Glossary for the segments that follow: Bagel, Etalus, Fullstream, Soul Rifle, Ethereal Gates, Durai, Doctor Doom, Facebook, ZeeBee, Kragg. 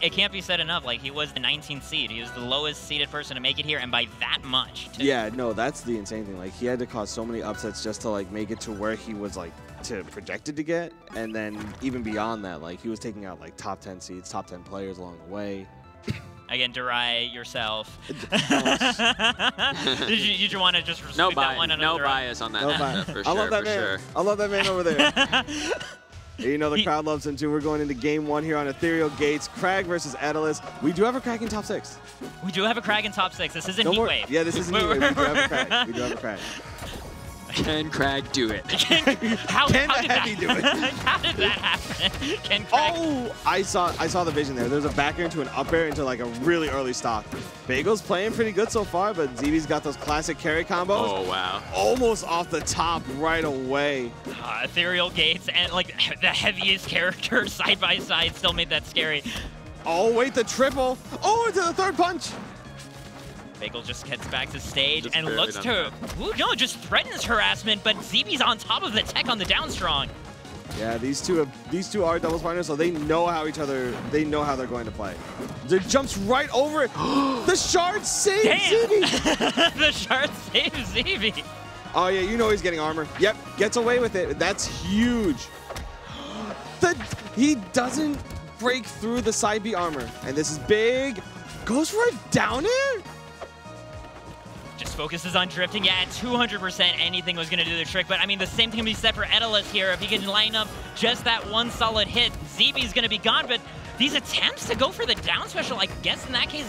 It can't be said enough. Like, he was the 19th seed. He was the lowest seeded person to make it here, and by that much, too. Yeah, no, that's the insane thing. Like, he had to cause so many upsets just to, like, make it to where he was, like, projected to get. And then even beyond that, like, he was taking out, like, top 10 seeds, top 10 players along the way. Again, Durai, yourself. did you want to just no that one? No Durai? Bias on that. No bias. For sure, I love that man. Sure. I love that man over there. You know the crowd loves him too. We're going into game one here on Ethereal Gates. Kragg versus Etalus. We do have a Kragg in top six. We do have a Kragg in top six. This isn't Heatwave. Yeah, this isn't Heatwave. We do have a Kragg. We do have a Kragg. Can Kragg do it? Can the heavy do it? How did that happen? Can Kragg? Oh, I saw the vision there. There's a back air into an up air into like a really early stock. Bagel's playing pretty good so far, but ZeeBee's got those classic carry combos. Oh wow! Almost off the top right away. Ethereal Gates and like the heaviest character side by side still made that scary. Oh wait, the triple! Oh, into the third punch. Bagel just gets back to stage and looks to her. Ooh, no, just threatens harassment, but ZeeBee's on top of the tech on the down strong. Yeah, these two are doubles partners, so they know how each other, they know how they're going to play. The jumps right over it. The shard saves ZeeBee. The shard saves ZeeBee. Oh yeah, you know he's getting armor. Yep, gets away with it. That's huge. He doesn't break through the side B armor, and this is big. Goes right down it. Just focuses on drifting. Yeah, at 200%, anything was going to do the trick. But, I mean, the same thing can be said for Etalus here. If he can line up just that one solid hit, ZeeBee's going to be gone. But these attempts to go for the down special, I guess in that case,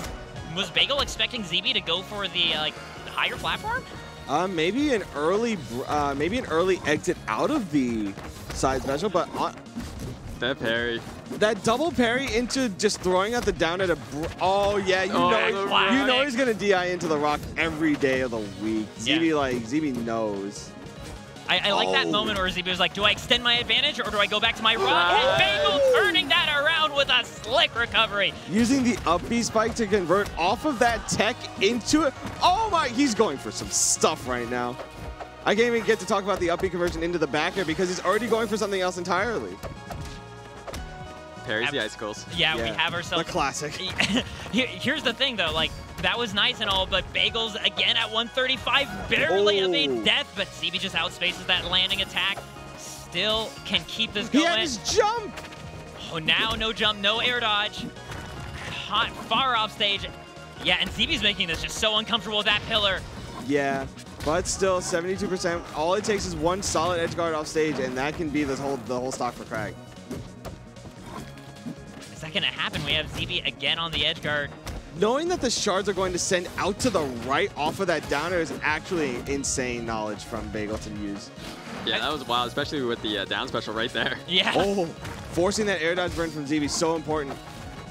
was Bagel expecting ZeeBee to go for the like higher platform? Maybe an early exit out of the side special, but that parry. That double parry into just throwing out the down at a... Oh, yeah, you know he's going to DI into the rock every day of the week. Yeah. ZeeBee knows. I like that moment where ZeeBee was like, do I extend my advantage or do I go back to my rock? Wow. And Bagel turning that around with a slick recovery. Using the up B spike to convert off of that tech into it. Oh, my, he's going for some stuff right now. I can't even get to talk about the up B conversion into the back air because he's already going for something else entirely. Parries the icicles. Yeah, we have ourselves... the classic. Here's the thing, though. Like, that was nice and all, but Bagel's, again, at 135, barely evade death, but ZeeBee just outspaces that landing attack. Still can keep this going. He had his jump! Oh, now no jump, no air dodge. Caught far off stage. Yeah, and ZeeBee's making this just so uncomfortable with that pillar. Yeah, but still, 72%. All it takes is one solid edge guard off stage, and that can be the whole stock for Kragg. Gonna happen. We have ZeeBee again on the edge guard. Knowing that the shards are going to send out to the right off of that downer is actually insane knowledge from Bagel to use. Yeah, that was wild, especially with the down special right there. Yeah. Oh, forcing that air dodge burn from ZeeBee, so important.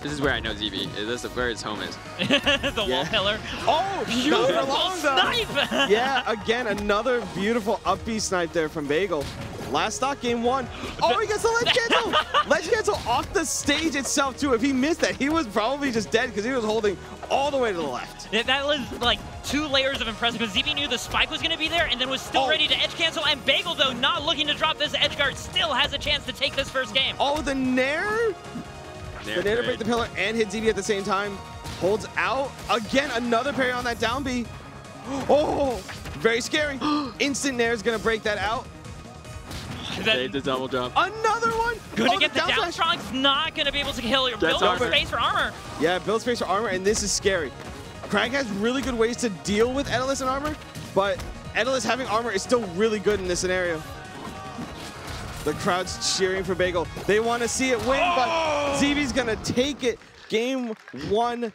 This is where I know ZeeBee. This is where his home is. the wall pillar. Oh, beautiful snipe! Yeah, again, another beautiful up B snipe there from Bagel. Last stock, game one. Oh, he gets the ledge cancel! Ledge cancel off the stage itself, too. If he missed that, he was probably just dead because he was holding all the way to the left. Yeah, that was like two layers of impressive because ZeeBee knew the spike was going to be there and then was still ready to edge cancel. And Bagel, though, not looking to drop this edge guard, still has a chance to take this first game. Oh, the Nair? The Nair to break the pillar and hit ZeeBee at the same time. Holds out. Again, another parry on that down B. Oh, very scary. Instant Nair is going to break that out. Saved the double jump. Another one! Gonna get the down strong's not gonna be able to kill your build space for armor. Yeah, build space for armor, and this is scary. Kragg has really good ways to deal with Etalus and armor, but Etalus having armor is still really good in this scenario. The crowd's cheering for Bagel. They want to see it win, but ZeeBee's gonna take it. Game one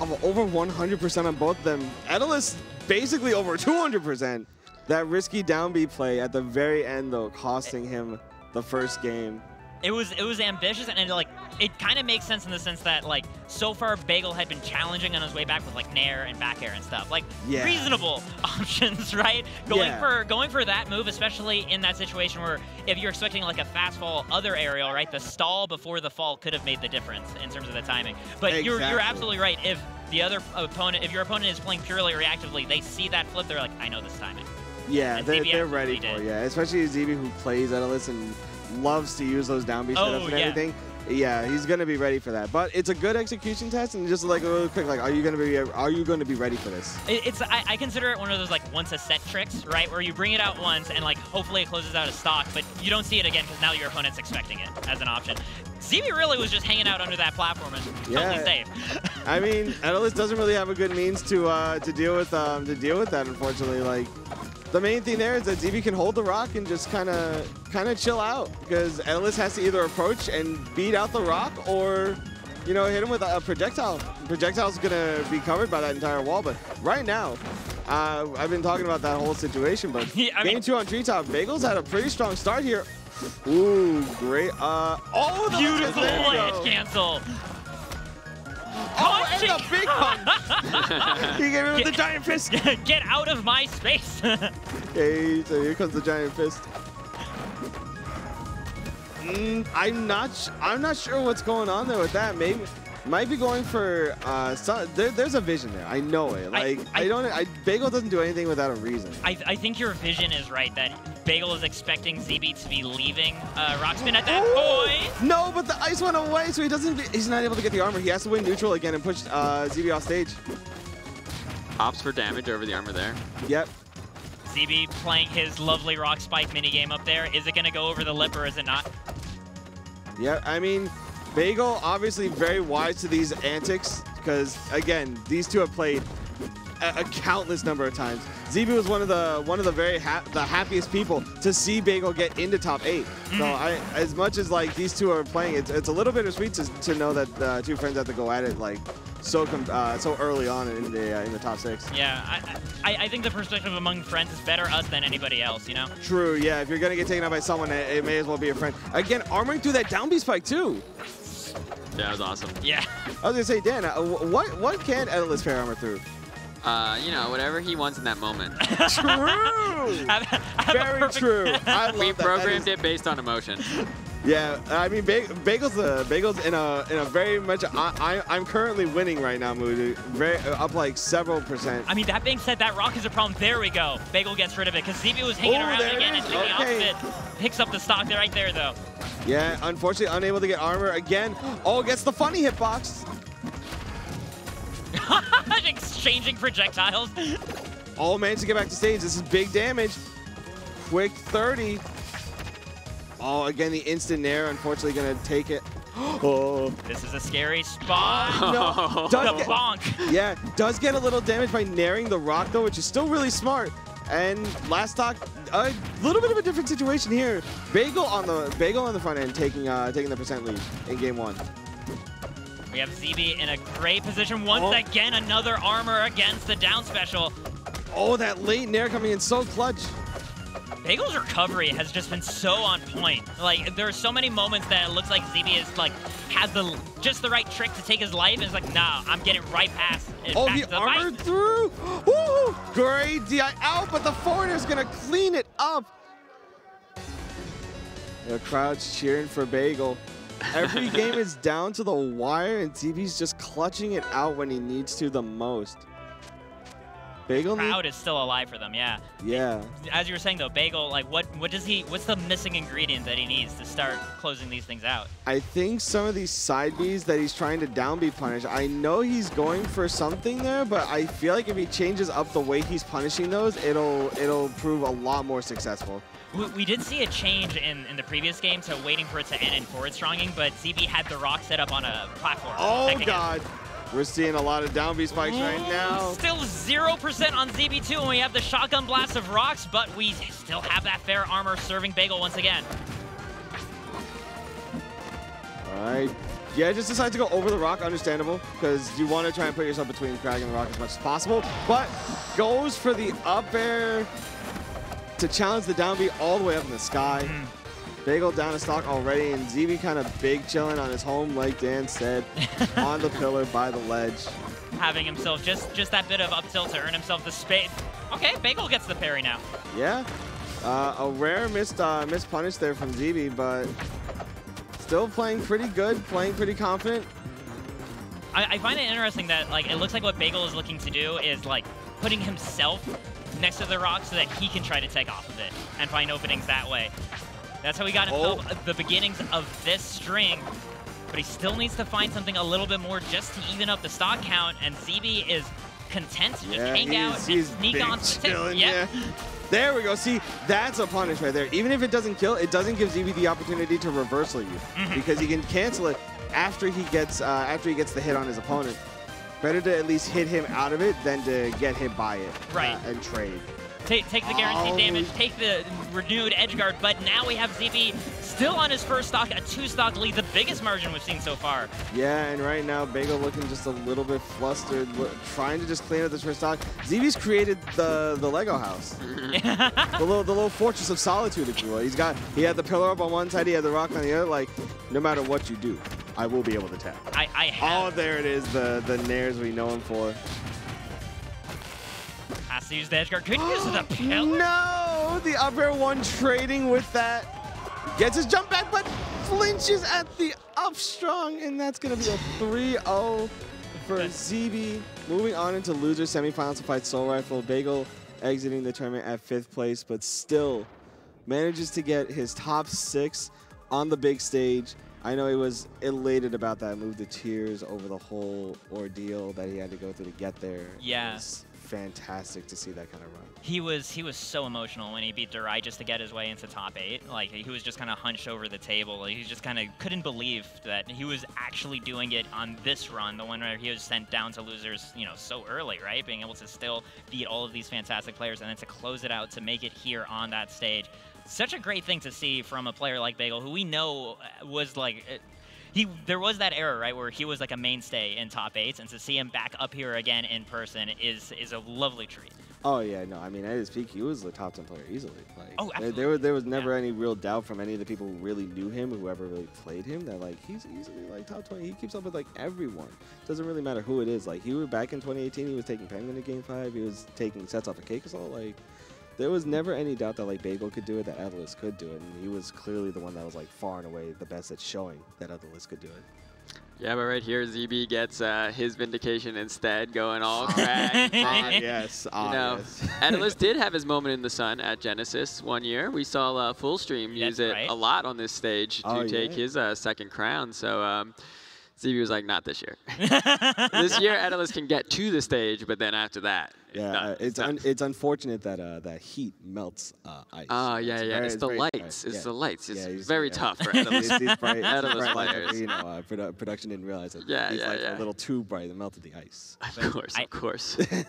of over 100% on both of them. Etalus basically over 200%. That risky down B play at the very end, though, costing him the first game. It was ambitious, and like it kind of makes sense in the sense that like so far Bagel had been challenging on his way back with like Nair and back air and stuff, like reasonable options, right? Going for that move, especially in that situation where if you're expecting like a fast fall other aerial, right? The stall before the fall could have made the difference in terms of the timing. But you're absolutely right. If the other opponent, if your opponent is playing purely reactively, they see that flip, they're like, I know this timing. Yeah, they're ready for it. Especially ZeeBee, who plays Etalus and loves to use those down B setups and everything. Yeah, he's gonna be ready for that. But it's a good execution test, and just like real quick, like, are you gonna be ready for this? It's I consider it one of those like once a set tricks, right? Where you bring it out once and like hopefully it closes out of stock, but you don't see it again because now your opponent's expecting it as an option. ZeeBee really was just hanging out under that platform and totally safe. I mean, Etalus doesn't really have a good means to deal with that, unfortunately. Like, the main thing there is that ZeeBee can hold the rock and just kind of chill out, because Etalus has to either approach and beat out the rock or, you know, hit him with a projectile. Projectile's gonna be covered by that entire wall, but right now, I've been talking about that whole situation, but game two on Treetop, Bagel's had a pretty strong start here. Ooh, great. Oh, beautiful edge cancel. Oh, and the big punch! He gave him the giant fist. Get out of my space. Okay, so here comes the giant fist. I'm not sure what's going on there with that. Maybe might be going for there's a vision there. I know it. Like Bagel doesn't do anything without a reason. I think your vision is right. That Bagel is expecting ZeeBee to be leaving Rockspin at that point. No, but the ice went away, so he doesn't. He's not able to get the armor. He has to win neutral again and push ZeeBee off stage. Opts for damage over the armor there. Yep. ZeeBee playing his lovely rock spike minigame up there. Is it gonna go over the lip or is it not? Yeah, I mean, Bagel obviously very wise to these antics, because again, these two have played a countless number of times. ZeeBee was one of the very happiest people to see Bagel get into top 8. So as much as like these two are playing, it's a little bittersweet to know that the two friends have to go at it like so early on in the top 6. Yeah, I think the perspective among friends is better us than anybody else, you know? True, yeah. If you're gonna get taken out by someone, it may as well be a friend. Again, armoring through that down B spike too. That was awesome. Yeah. I was gonna say, Dan, what can Etalus fair armor through? You know, whatever he wants in that moment. True. Very true. We programmed it based on emotion. Yeah, I mean, Bagel's in a very much I'm currently winning right now mood, up like several %. I mean, that being said, that rock is a problem. There we go. Bagel gets rid of it because ZeeBee was hanging around again and taking off of it. Picks up the stock right there though. Yeah, unfortunately unable to get armor again. Oh, gets the funny hitbox. Exchanging projectiles. Oh, managed to get back to stage. This is big damage. Quick 30. Oh, again, the instant nair, unfortunately, going to take it. Oh. This is a scary spot. No, bonk. Yeah, does get a little damage by nairing the rock, though, which is still really smart. And last stock, a little bit of a different situation here. Bagel on the front end taking the % lead in game one. We have ZeeBee in a great position. Once again, another armor against the down special. Oh, that late nair coming in so clutch. Bagel's recovery has just been so on point. Like, there are so many moments that it looks like ZeeBee is like has just the right trick to take his life, and it's like, nah, I'm getting right past. Oh, he armored through. Woo! Great DI out, but the foreigner's gonna clean it up. The crowd's cheering for Bagel. Every game is down to the wire, and ZeeBee's just clutching it out when he needs to the most. Bagel, the crowd is still alive for them, yeah. Yeah. As you were saying though, Bagel, like what's the missing ingredient that he needs to start closing these things out? I think some of these side Bs that he's trying to down B punish, I know he's going for something there, but I feel like if he changes up the way he's punishing those, it'll prove a lot more successful. We did see a change in the previous game, so waiting for it to end in forward stronging, but ZeeBee had the rock set up on a platform. Oh, God. We're seeing a lot of down B spikes right now. Still 0% on ZeeBee2, and we have the shotgun blast of rocks, but we still have that fair armor serving Bagel once again. All right. Yeah, just decide to go over the rock, understandable, because you want to try and put yourself between Kragg and the rock as much as possible, but goes for the up air to challenge the down B all the way up in the sky. Bagel down a stock already, and ZeeBee kind of big chilling on his home, like Dan said, on the pillar by the ledge. Having himself just that bit of up tilt to earn himself the space. Okay, Bagel gets the parry now. Yeah, a rare missed punish there from ZeeBee, but still playing pretty good, playing pretty confident. I find it interesting that like it looks like what Bagel is looking to do is like putting himself next to the rock so that he can try to take off of it and find openings that way. That's how he got himself the beginnings of this string. but he still needs to find something a little bit more just to even up the stock count, and ZeeBee is content to just hang out and sneak on to the tip. Yep. There we go. See, that's a punish right there. Even if it doesn't kill, it doesn't give ZeeBee the opportunity to reversal you because he can cancel it after he gets the hit on his opponent. Better to at least hit him out of it than to get hit by it and trade. Take the guaranteed damage, take the renewed edgeguard, but now we have ZeeBee still on his first stock, a 2-stock lead, the biggest margin we've seen so far. Yeah, and right now, Bagel looking just a little bit flustered, trying to just clean up this first stock. ZeeBee's created the Lego house, the little fortress of solitude, if you will. He had the pillar up on one side, he had the rock on the other, like, no matter what you do, I will be able to tap. Oh, there it is, the nairs we know him for. Has to use the edgeguard. Could use the pillar. No! The up air one trading with that. Gets his jump back, but flinches at the up strong, and that's going to be a 3-0 for ZeeBee. Moving on into loser semifinals to fight Soul Rifle. Bagel exiting the tournament at 5th place, but still manages to get his top 6 on the big stage. I know he was elated about that move, the tears over the whole ordeal that he had to go through to get there. Yeah. Fantastic to see that kind of run. He was so emotional when he beat Durai just to get his way into top 8. Like, he was just kind of hunched over the table. Like, he just kind of couldn't believe that he was actually doing it on this run, the one where he was sent down to losers, you know, so early, right? Being able to still beat all of these fantastic players and then to close it out to make it here on that stage. Such a great thing to see from a player like Bagel, who we know was like. There was that era, right, where he was like a mainstay in top 8s, and to see him back up here again in person is a lovely treat. Oh yeah, no, I mean at his peak he was the top 10 player easily. Like, oh, absolutely. There was never any real doubt from any of the people who really knew him, whoever really played him, that like he's easily like top 20. He keeps up with like everyone. Doesn't really matter who it is. Like he was back in 2018, he was taking Penguin in Game 5, he was taking sets off of Cake Assault. Like there was never any doubt that like Bagel could do it, that Etalus could do it, and he was clearly the one that was like far and away the best at showing that Etalus could do it. Yeah, but right here ZeeBee gets his vindication instead, going all Kragg. Yes, obvious. Etalus did have his moment in the sun at Genesis one year. We saw Fullstream use it a lot on this stage to take his second crown. So. ZeeBee was like, not this year. This year, Etalus can get to the stage, but then after that, it's unfortunate that that heat melts ice. Oh yeah, yeah. It's the lights. It's the lights. It's very tough for Etalus. Etalus players. You know, production didn't realize that. Yeah, yeah, yeah. A little too bright. It melted the ice. Of course, of course.